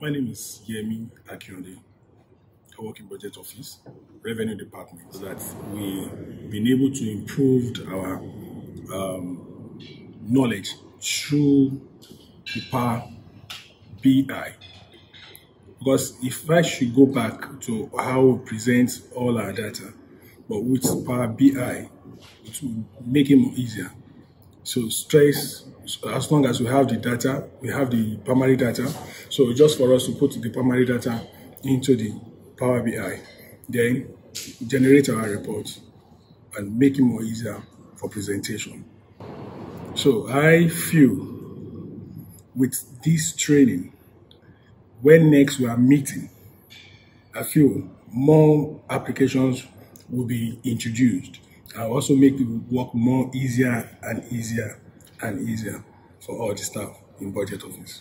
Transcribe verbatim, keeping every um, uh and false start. My name is Yemi Akiyode. I work in Budget Office, Revenue Department. That we've been able to improve our um, knowledge through the Power B I. Because if I should go back to how we present all our data, but with Power B I, it will make it more easier. So stress, as long as we have the data, we have the primary data. So just for us to put the primary data into the Power B I, then generate our report and make it more easier for presentation. So I feel with this training, when next we are meeting, I feel more applications will be introduced. I'll also make the work more easier and easier and easier for all the staff in Budget Office.